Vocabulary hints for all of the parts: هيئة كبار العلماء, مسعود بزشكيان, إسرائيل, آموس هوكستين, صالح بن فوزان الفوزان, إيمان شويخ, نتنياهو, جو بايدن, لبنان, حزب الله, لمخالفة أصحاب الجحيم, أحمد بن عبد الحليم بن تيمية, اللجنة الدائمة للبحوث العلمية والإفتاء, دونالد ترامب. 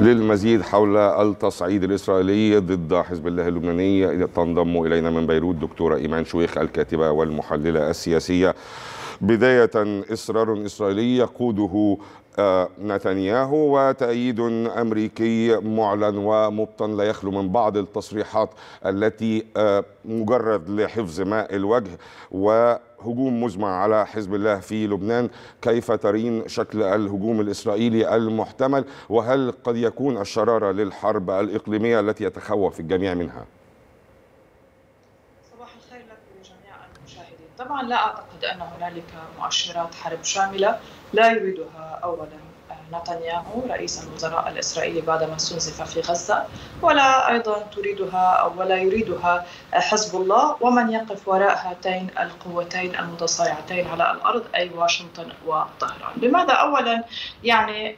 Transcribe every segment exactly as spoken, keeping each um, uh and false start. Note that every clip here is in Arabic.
للمزيد حول التصعيد الإسرائيلي ضد حزب الله اللبناني تنضم إلينا من بيروت دكتورة إيمان شويخ الكاتبة والمحللة السياسية. بداية، إصرار إسرائيلي يقوده نتنياهو وتأييد أمريكي معلن ومبطن لا يخلو من بعض التصريحات التي مجرد لحفظ ماء الوجه، وهجوم مزمع على حزب الله في لبنان. كيف ترين شكل الهجوم الإسرائيلي المحتمل، وهل قد يكون الشرارة للحرب الإقليمية التي يتخوف الجميع منها؟ طبعا لا أعتقد أن هنالك مؤشرات حرب شاملة لا يريدها أولا نتنياهو رئيس الوزراء الإسرائيلي بعدما استنزف في غزة، ولا أيضا تريدها أو ولا يريدها حزب الله ومن يقف وراء هاتين القوتين المتصارعتين على الأرض، أي واشنطن وطهران. لماذا؟ أولا يعني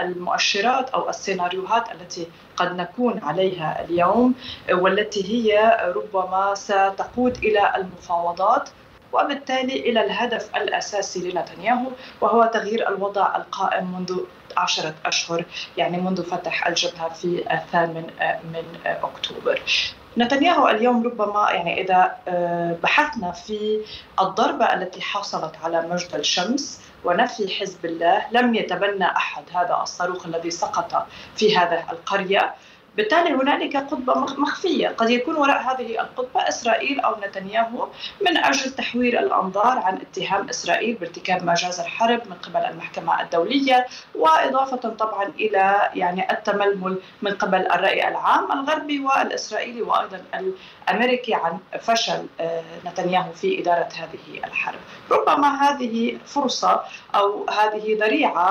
المؤشرات أو السيناريوهات التي قد نكون عليها اليوم والتي هي ربما ستقود إلى المفاوضات وبالتالي إلى الهدف الأساسي لنتنياهو، وهو تغيير الوضع القائم منذ عشرة أشهر، يعني منذ فتح الجبهة في الثامن من أكتوبر. نتنياهو اليوم ربما يعني إذا بحثنا في الضربة التي حصلت على مجد الشمس ونفي حزب الله، لم يتبنى أحد هذا الصاروخ الذي سقط في هذه القرية، بالتالي هنالك قطبة مخفية قد يكون وراء هذه القطبة إسرائيل أو نتنياهو من أجل تحويل الأنظار عن اتهام إسرائيل بارتكاب مجازر حرب من قبل المحكمة الدولية، وإضافة طبعا إلى يعني التململ من قبل الرأي العام الغربي والإسرائيلي وأيضا الأمريكي عن فشل نتنياهو في إدارة هذه الحرب. ربما هذه فرصة أو هذه ذريعة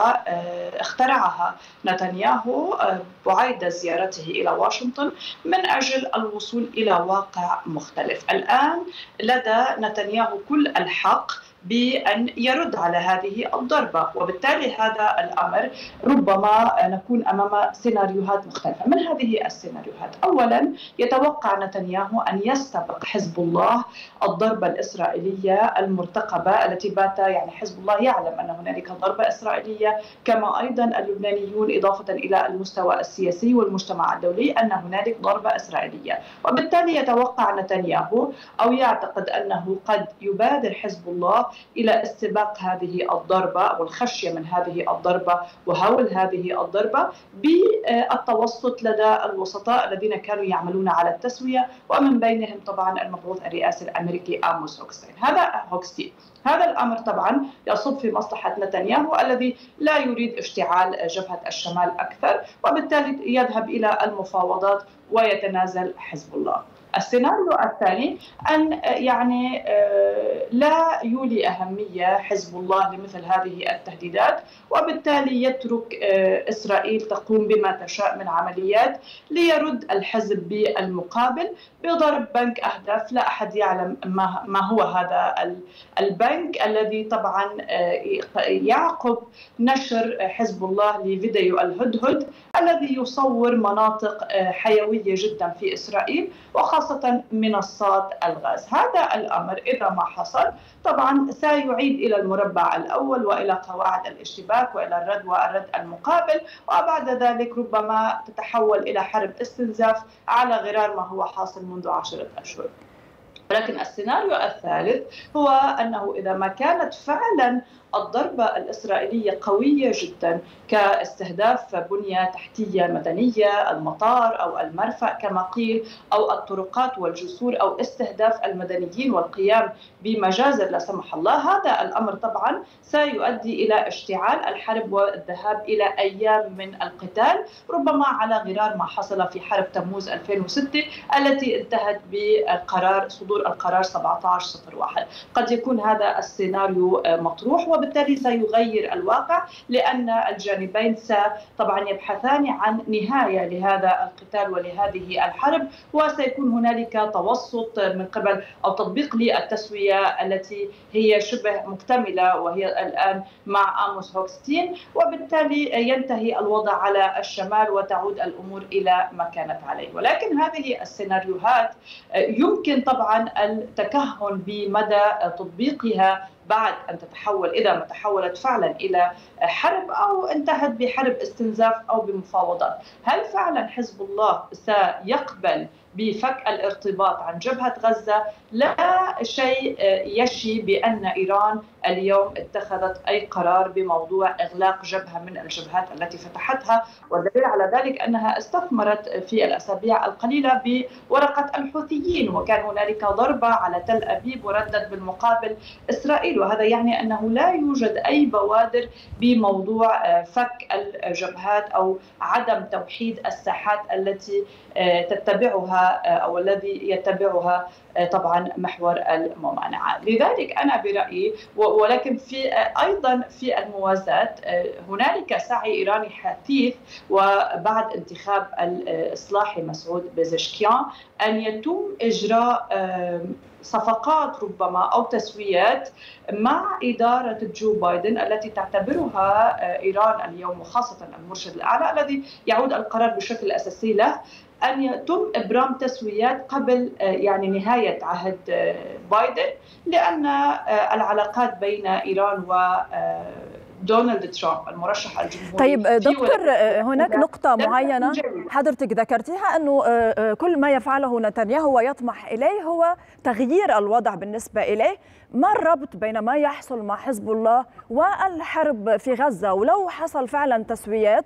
اخترعها نتنياهو بعيد زيارته إلى واشنطن من أجل الوصول إلى واقع مختلف. الآن لدى نتنياهو كل الحق بأن يرد على هذه الضربة، وبالتالي هذا الأمر ربما نكون أمام سيناريوهات مختلفة. من هذه السيناريوهات، أولا يتوقع نتنياهو أن يستبق حزب الله الضربة الإسرائيلية المرتقبة التي بات يعني حزب الله يعلم أن هنالك ضربة إسرائيلية، كما أيضا اللبنانيون إضافة إلى المستوى السياسي والمجتمع الدولي أن هنالك ضربة إسرائيلية، وبالتالي يتوقع نتنياهو أو يعتقد أنه قد يبادر حزب الله إلى استباق هذه الضربة أو الخشية من هذه الضربة وهول هذه الضربة بالتوسط لدى الوسطاء الذين كانوا يعملون على التسوية، ومن بينهم طبعا المبعوث الرئاسي الأمريكي آموس هوكستين. هذا هوكستين هذا الأمر طبعا يصب في مصلحة نتنياهو الذي لا يريد اشتعال جبهة الشمال أكثر، وبالتالي يذهب إلى المفاوضات ويتنازل حزب الله. السيناريو الثاني أن يعني لا يولي أهمية حزب الله لمثل هذه التهديدات، وبالتالي يترك إسرائيل تقوم بما تشاء من عمليات ليرد الحزب بالمقابل بضرب بنك أهداف لا أحد يعلم ما هو هذا البنك، الذي طبعا يعقب نشر حزب الله لفيديو الهدهد الذي يصور مناطق حيوية جدا في إسرائيل وخاصة خاصة منصات الغاز. هذا الأمر إذا ما حصل طبعا سيعيد إلى المربع الأول وإلى قواعد الاشتباك وإلى الرد والرد المقابل، وبعد ذلك ربما تتحول إلى حرب استنزاف على غرار ما هو حاصل منذ عشرة أشهر. ولكن السيناريو الثالث هو أنه إذا ما كانت فعلا الضربة الإسرائيلية قوية جدا كاستهداف بنية تحتية مدنية، المطار أو المرفأ كما قيل، أو الطرقات والجسور، أو استهداف المدنيين والقيام بمجازر لا سمح الله، هذا الأمر طبعا سيؤدي إلى اشتعال الحرب والذهاب إلى أيام من القتال، ربما على غرار ما حصل في حرب تموز ألفين وستة التي انتهت بقرار صدور القرار سبعة عشر صفر واحد. قد يكون هذا السيناريو مطروح، وبالتالي سيغير الواقع لأن الجانبين طبعا يبحثان عن نهاية لهذا القتال ولهذه الحرب، وسيكون هنالك توسط من قبل أو تطبيق للتسوية التي هي شبه مكتملة وهي الآن مع آموس هوكستين، وبالتالي ينتهي الوضع على الشمال وتعود الأمور إلى ما كانت عليه. ولكن هذه السيناريوهات يمكن طبعا التكهن بمدى تطبيقها بعد أن تتحول إذا ما تحولت فعلا إلى حرب أو انتهت بحرب استنزاف أو بمفاوضات. هل فعلا حزب الله سيقبل بفك الارتباط عن جبهة غزة؟ لا شيء يشي بأن إيران اليوم اتخذت أي قرار بموضوع إغلاق جبهة من الجبهات التي فتحتها، والدليل على ذلك أنها استثمرت في الأسابيع القليلة بورقة الحوثيين، وكان هنالك ضربة على تل أبيب وردت بالمقابل إسرائيل، وهذا يعني أنه لا يوجد أي بوادر بموضوع فك الجبهات أو عدم توحيد الساحات التي تتبعها أو الذي يتبعها طبعا محور الممانعة. لذلك أنا برأيي، ولكن في أيضا في الموازاة هنالك سعي إيراني حثيث وبعد انتخاب الإصلاحي مسعود بزشكيان أن يتم إجراء صفقات ربما أو تسويات مع إدارة جو بايدن التي تعتبرها إيران اليوم، وخاصة المرشد الأعلى الذي يعود القرار بشكل أساسي له، أن يتم إبرام تسويات قبل يعني نهاية عهد بايدن، لأن العلاقات بين إيران و دونالد ترامب المرشح الجمهوري. طيب دكتور، هناك نقطة معينة حضرتك ذكرتيها، أنه كل ما يفعله نتنياهو ويطمح إليه هو تغيير الوضع بالنسبة إليه. ما الربط بين ما يحصل مع حزب الله والحرب في غزة؟ ولو حصل فعلا تسويات،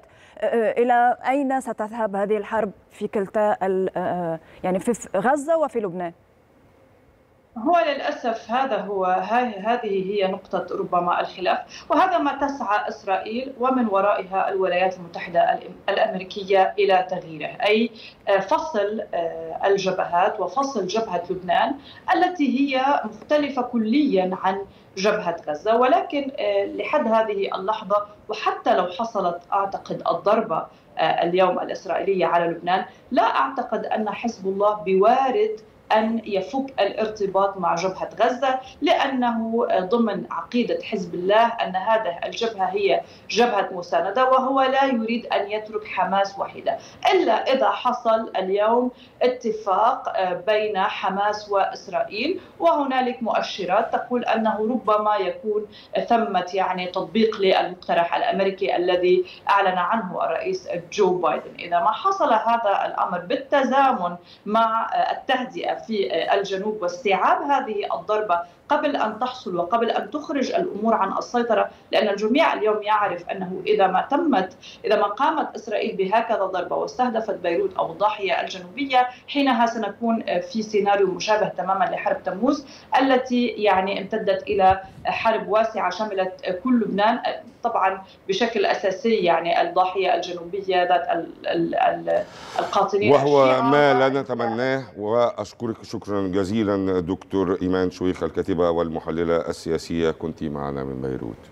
إلى أين ستذهب هذه الحرب في كلتا يعني في غزة وفي لبنان؟ هو للأسف هذا هو هذه هي نقطة ربما الخلاف، وهذا ما تسعى إسرائيل ومن ورائها الولايات المتحدة الأمريكية إلى تغييره، أي فصل الجبهات وفصل جبهة لبنان التي هي مختلفة كليا عن جبهة غزة. ولكن لحد هذه اللحظة، وحتى لو حصلت أعتقد الضربة اليوم الإسرائيلية على لبنان، لا أعتقد أن حزب الله بوارد أن يفك الارتباط مع جبهة غزة، لأنه ضمن عقيدة حزب الله أن هذه الجبهة هي جبهة مساندة، وهو لا يريد أن يترك حماس وحيدة، إلا إذا حصل اليوم اتفاق بين حماس وإسرائيل، وهنالك مؤشرات تقول أنه ربما يكون ثمة يعني تطبيق للمقترح الأمريكي الذي أعلن عنه الرئيس جو بايدن. إذا ما حصل هذا الأمر بالتزامن مع التهدئة في الجنوب واستيعاب هذه الضربة قبل أن تحصل وقبل أن تخرج الأمور عن السيطرة، لأن الجميع اليوم يعرف أنه إذا ما تمت إذا ما قامت إسرائيل بهكذا ضربة واستهدفت بيروت أو الضاحية الجنوبية، حينها سنكون في سيناريو مشابه تماما لحرب تموز التي يعني امتدت إلى حرب واسعة شملت كل لبنان، طبعا بشكل أساسي يعني الضاحية الجنوبية ذات القاطنين، وهو ما لا نتمناه. وأشكرك شكرا جزيلا دكتور إيمان شويخ، الكاتبة والمحللة السياسية، كنت معنا من بيروت.